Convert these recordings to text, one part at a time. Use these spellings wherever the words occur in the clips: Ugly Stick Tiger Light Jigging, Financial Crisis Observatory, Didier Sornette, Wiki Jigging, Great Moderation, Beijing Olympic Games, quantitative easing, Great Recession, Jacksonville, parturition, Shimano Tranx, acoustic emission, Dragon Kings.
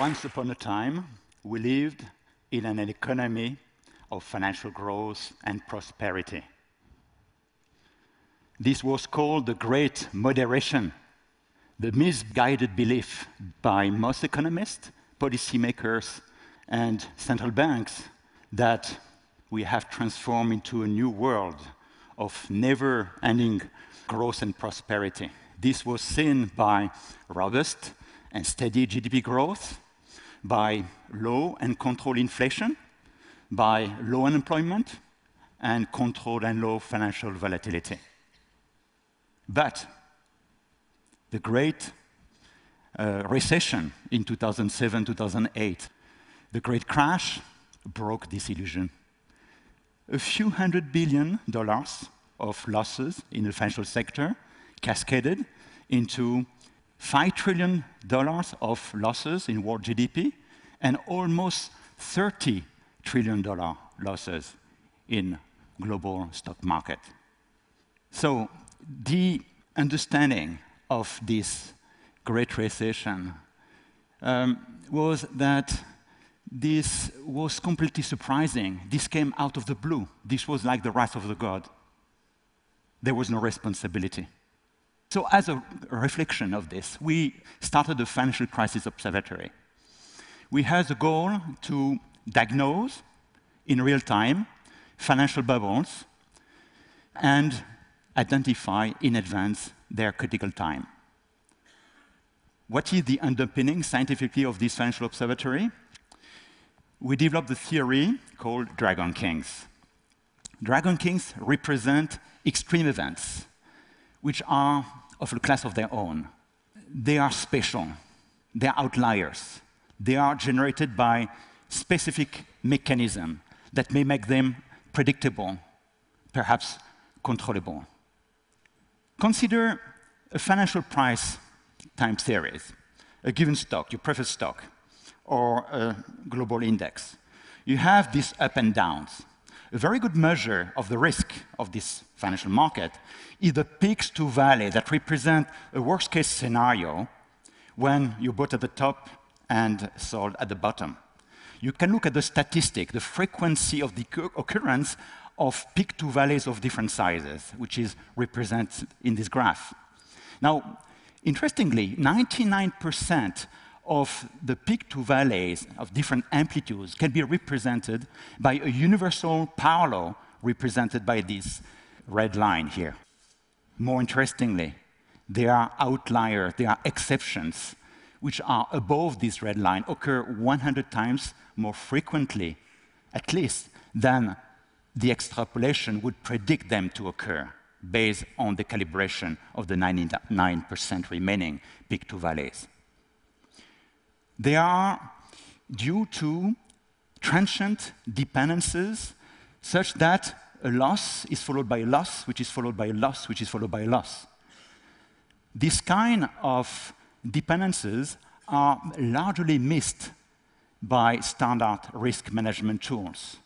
Once upon a time, we lived in an economy of financial growth and prosperity. This was called the Great Moderation, the misguided belief by most economists, policymakers, and central banks that we have transformed into a new world of never-ending growth and prosperity. This was seen by robust and steady GDP growth, by low and controlled inflation, by low unemployment, and controlled and low financial volatility. But the Great Recession in 2007-2008, the Great Crash, broke this illusion. A few $100 billion of losses in the financial sector cascaded into $5 trillion of losses in world GDP and almost $30 trillion losses in global stock market. So the understanding of this Great Recession was that this was completely surprising. This came out of the blue. This was like the wrath of the God. There was no responsibility. So as a reflection of this, we started the Financial Crisis Observatory. We had the goal to diagnose, in real time, financial bubbles and identify in advance their critical time. What is the underpinning scientifically of this financial observatory? We developed the theory called Dragon Kings. Dragon Kings represent extreme events, which are of a class of their own. They are special. They are outliers. They are generated by specific mechanisms that may make them predictable, perhaps controllable. Consider a financial price time series, a given stock, your preferred stock, or a global index. You have these up and downs. A very good measure of the risk of this financial market is the peaks to valleys that represent a worst-case scenario when you bought at the top and sold at the bottom. You can look at the statistic, the frequency of the occurrence of peak to valleys of different sizes, which is represented in this graph. Now, interestingly, 99% of the peak to valleys of different amplitudes can be represented by a universal power law represented by this red line here. More interestingly, there are outliers, there are exceptions, which are above this red line, occur 100 times more frequently, at least, than the extrapolation would predict them to occur based on the calibration of the 99% remaining peak to valleys. They are due to transient dependencies such that a loss is followed by a loss, which is followed by a loss, which is followed by a loss. This kind of dependencies are largely missed by standard risk management tools,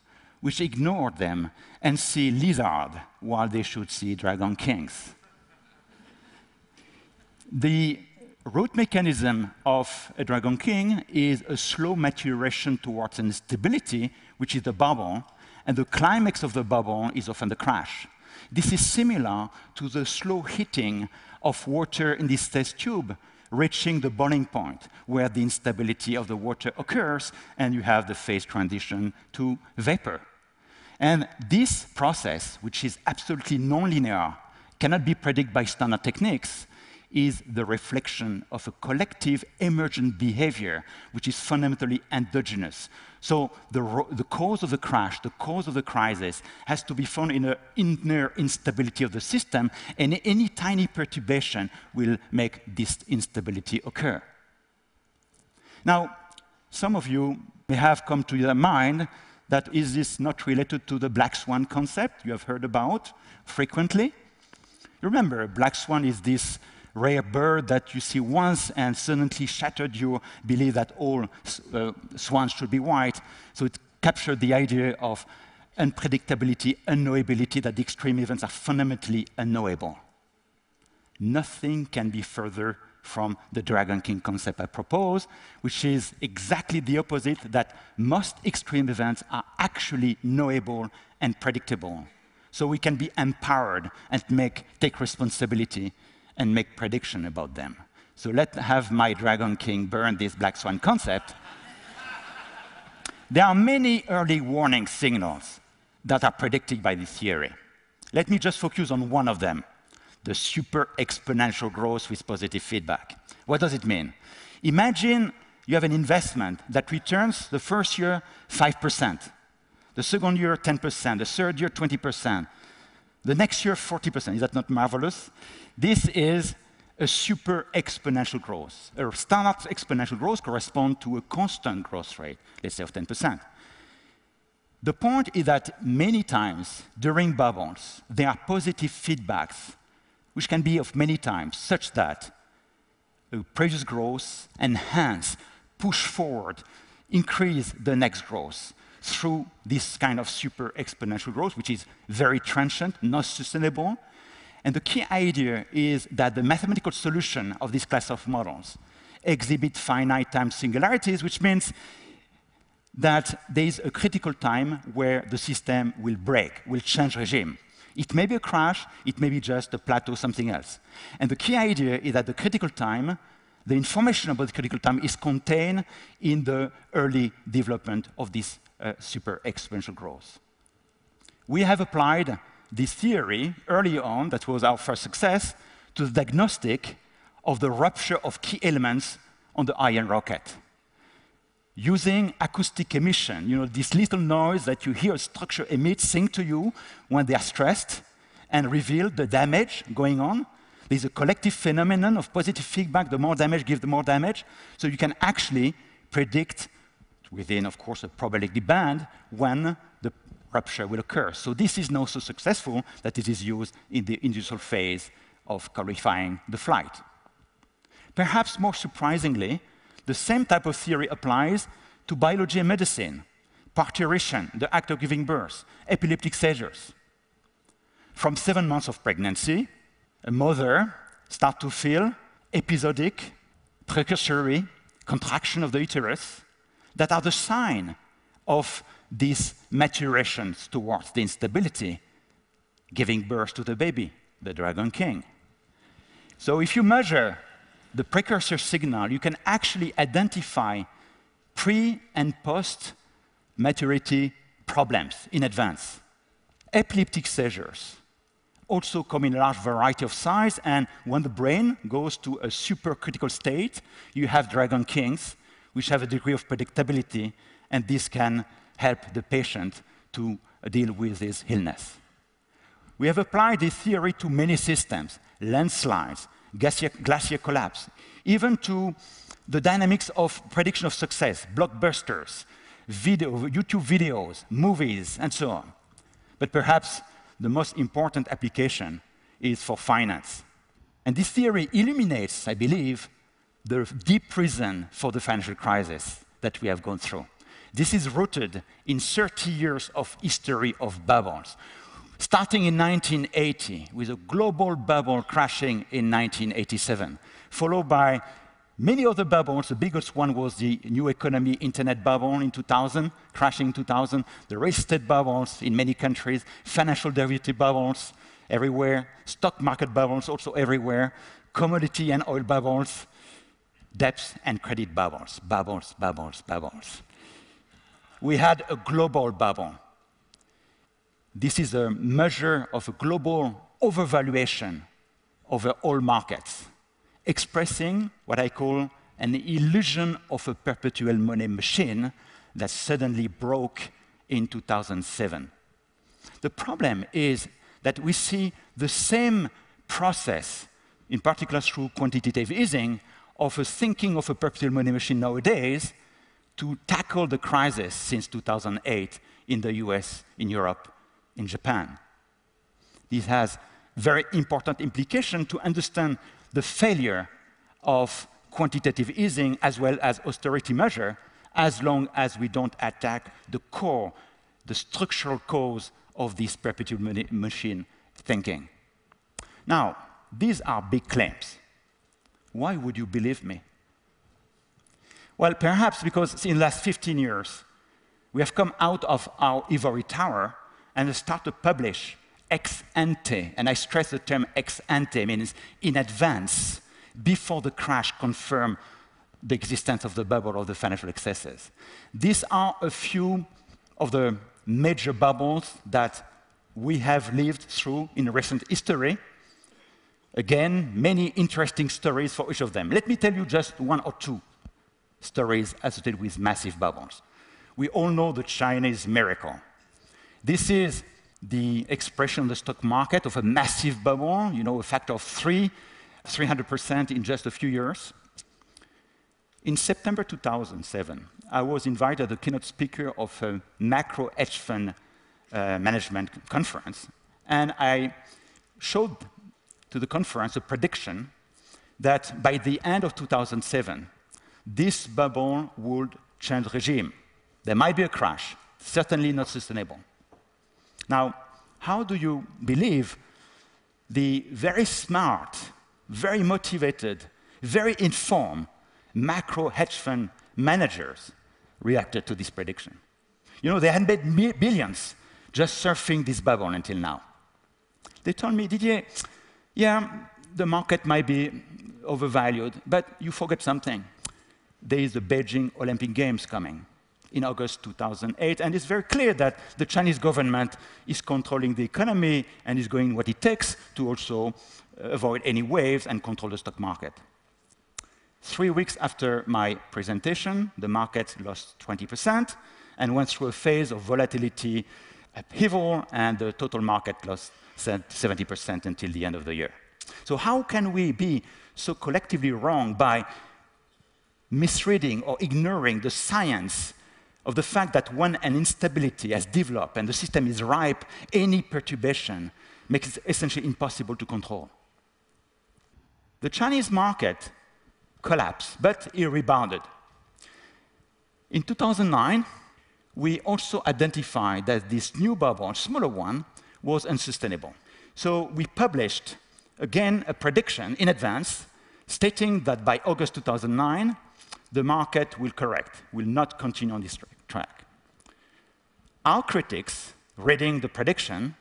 which ignore them and see lizards while they should see Dragon Kings. The root mechanism of a Dragon King is a slow maturation towards instability, which is the bubble, and the climax of the bubble is often the crash. This is similar to the slow heating of water in this test tube, reaching the boiling point, where the instability of the water occurs, and you have the phase transition to vapor. And this process, which is absolutely nonlinear, cannot be predicted by standard techniques, is the reflection of a collective emergent behavior, which is fundamentally endogenous. So the cause of the crash, the cause of the crisis, has to be found in the inner instability of the system, and any tiny perturbation will make this instability occur. Now, some of you may have come to your mind that is this not related to the black swan concept you have heard about frequently? Remember, black swan is this rare bird that you see once and suddenly shattered your belief that all swans should be white. So it captured the idea of unpredictability, unknowability, that the extreme events are fundamentally unknowable. Nothing can be further from the Dragon King concept I propose, which is exactly the opposite, that most extreme events are actually knowable and predictable. So we can be empowered and take responsibility and make prediction about them. So let's have my Dragon King burn this black swan concept. There are many early warning signals that are predicted by this theory. Let me just focus on one of them, the super exponential growth with positive feedback. What does it mean? Imagine you have an investment that returns the first year 5%, the second year 10%, the third year 20%, the next year 40%. Is that not marvelous? This is a super exponential growth. A standard exponential growth corresponds to a constant growth rate, let's say of 10%. The point is that many times during bubbles, there are positive feedbacks, which can be of many times, such that previous growth enhance, push forward, increase the next growth through this kind of super exponential growth, which is very transient, not sustainable. And the key idea is that the mathematical solution of this class of models exhibit finite time singularities, which means that there is a critical time where the system will break, will change regime. It may be a crash, it may be just a plateau, something else. And the key idea is that the critical time, the information about the critical time is contained in the early development of this super exponential growth. We have applied this theory early on, that was our first success, to the diagnostic of the rupture of key elements on the Iron Rocket. Using acoustic emission, you know, this little noise that you hear a structure emits sing to you when they are stressed and reveal the damage going on. There's a collective phenomenon of positive feedback. The more damage gives, the more damage. So you can actually predict, within, of course, a probability band, when the rupture will occur. So this is now so successful that it is used in the initial phase of qualifying the flight. Perhaps more surprisingly, the same type of theory applies to biology and medicine, parturition, the act of giving birth, epileptic seizures. From 7 months of pregnancy, a mother starts to feel episodic, precursory contraction of the uterus that are the sign of these maturations towards the instability, giving birth to the baby, the Dragon King. So if you measure the precursor signal, you can actually identify pre- and post-maturity problems in advance. Epileptic seizures also come in a large variety of size, and when the brain goes to a supercritical state, you have Dragon Kings, which have a degree of predictability, and this can help the patient to deal with this illness. We have applied this theory to many systems, landslides, glacier collapse, even to the dynamics of prediction of success, blockbusters, YouTube videos, movies, and so on. But perhaps the most important application is for finance. And this theory illuminates, I believe, the deep reason for the financial crisis that we have gone through. This is rooted in 30 years of history of bubbles, starting in 1980, with a global bubble crashing in 1987, followed by many other bubbles. The biggest one was the new economy internet bubble in 2000, crashing in 2000, the real estate bubbles in many countries, financial derivative bubbles everywhere, stock market bubbles also everywhere, commodity and oil bubbles, debts and credit bubbles, bubbles, bubbles, bubbles. We had a global bubble. This is a measure of a global overvaluation over all markets, expressing what I call an illusion of a perpetual money machine that suddenly broke in 2007. The problem is that we see the same process, in particular through quantitative easing, of a thinking of a perpetual money machine nowadays to tackle the crisis since 2008 in the US, in Europe, in Japan. This has very important implication to understand the failure of quantitative easing as well as austerity measure, as long as we don't attack the core, the structural cause of this perpetual machine thinking. Now, these are big claims. why would you believe me? Well, perhaps because in the last 15 years, we have come out of our ivory tower and have started to publish ex ante, and I stress the term ex ante, means in advance, before the crash confirmed the existence of the bubble or the financial excesses. These are a few of the major bubbles that we have lived through in recent history. Again, many interesting stories for each of them. Let me tell you just one or two stories associated with massive bubbles. We all know the Chinese miracle. This is the expression on the stock market of a massive bubble, you know, a factor of 300% in just a few years. In September 2007, I was invited as a keynote speaker of a macro hedge fund management conference, and I showed to the conference a prediction that by the end of 2007, this bubble would change regime. There might be a crash, certainly not sustainable. Now, how do you believe the very smart, very motivated, very informed macro hedge fund managers reacted to this prediction? You know, they had made billions just surfing this bubble until now. They told me, Didier, yeah, the market might be overvalued, but you forget something. There is the Beijing Olympic Games coming in August 2008, and it's very clear that the Chinese government is controlling the economy and is going what it takes to also avoid any waves and control the stock market. 3 weeks after my presentation, the market lost 20% and went through a phase of volatility upheaval, and the total market lost 70% until the end of the year. So how can we be so collectively wrong by misreading or ignoring the science of the fact that when an instability has developed and the system is ripe, any perturbation makes it essentially impossible to control? The Chinese market collapsed, but it rebounded. In 2009, we also identified that this new bubble, a smaller one, was unsustainable. So we published, again, a prediction in advance, stating that by August 2009, the market will correct, will not continue on this track. Our critics, reading the prediction,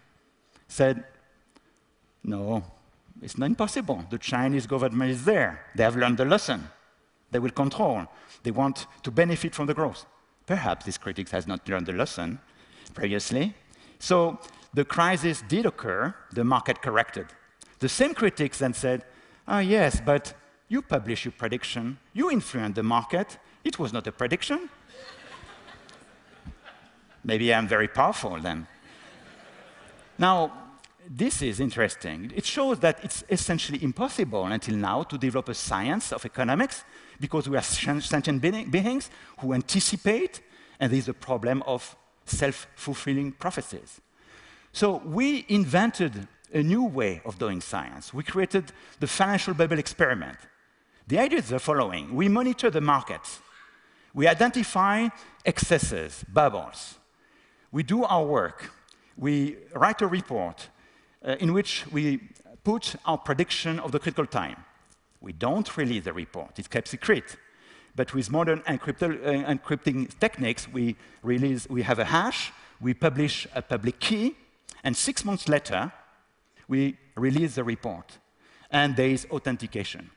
said, no, it's not impossible. The Chinese government is there. They have learned the lesson. They will control. They want to benefit from the growth. Perhaps these critics have not learned the lesson previously. So the crisis did occur. The market corrected. The same critics then said, ah, yes, but you publish your prediction. You influence the market. It was not a prediction. Maybe I'm very powerful then. Now, this is interesting. It shows that it's essentially impossible until now to develop a science of economics, because we are sentient beings who anticipate, and there is a problem of self-fulfilling prophecies. So we invented a new way of doing science. We created the financial bubble experiment. The idea is the following. We monitor the markets. We identify excesses, bubbles. We do our work. We write a report in which we put our prediction of the critical time. We don't release the report. It's kept secret. But with modern encrypting techniques, we have a hash, we publish a public key, and 6 months later, we release the report. And there is authentication.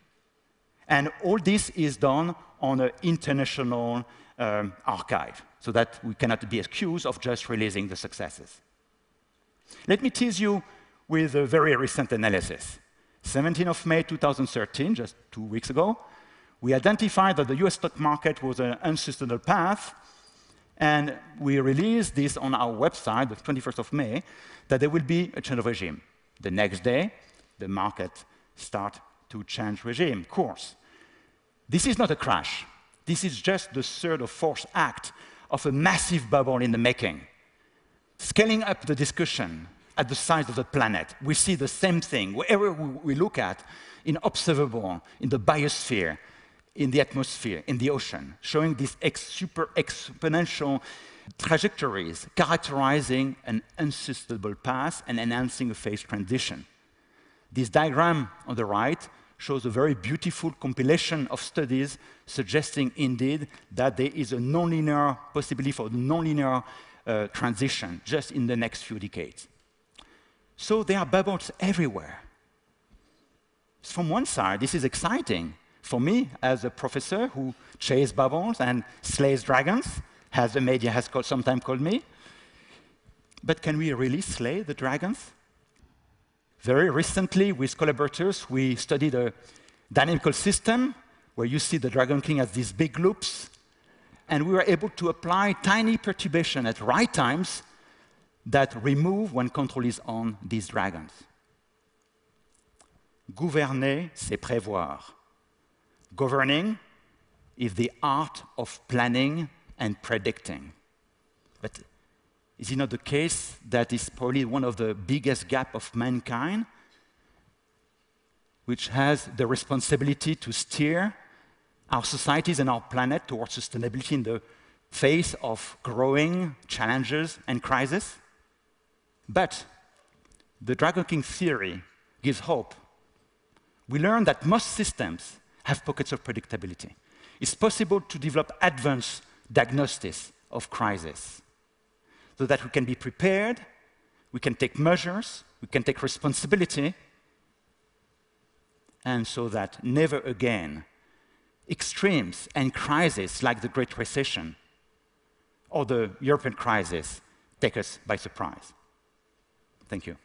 And all this is done on an international archive, so that we cannot be accused of just releasing the successes. Let me tease you with a very recent analysis. 17th of May 2013, just 2 weeks ago, we identified that the US stock market was an unsustainable path, and we released this on our website, the 21st of May, that there will be a change of regime. The next day, the market starts to change regime, course. This is not a crash. This is just the third or fourth act of a massive bubble in the making. Scaling up the discussion at the size of the planet, we see the same thing wherever we look at, in observable, in the biosphere, in the atmosphere, in the ocean, showing these super exponential trajectories characterizing an unsustainable path and enhancing a phase transition. This diagram on the right shows a very beautiful compilation of studies suggesting indeed that there is a nonlinear possibility for nonlinear transition just in the next few decades. So there are bubbles everywhere. From one side, this is exciting for me as a professor who chases bubbles and slays dragons, as the media has sometimes called me. But can we really slay the dragons? Very recently, with collaborators, we studied a dynamical system where you see the Dragon King as these big loops, and we were able to apply tiny perturbation at right times that remove, when control is on, these dragons. Gouverner, c'est prévoir. Governing is the art of planning and predicting. But is it not the case that is probably one of the biggest gaps of mankind, which has the responsibility to steer our societies and our planet towards sustainability in the face of growing challenges and crises? But the Dragon King theory gives hope. We learned that most systems have pockets of predictability. It's possible to develop advanced diagnosis of crisis, so that we can be prepared, we can take measures, we can take responsibility, and so that never again extremes and crises like the Great Recession or the European crisis take us by surprise. Thank you.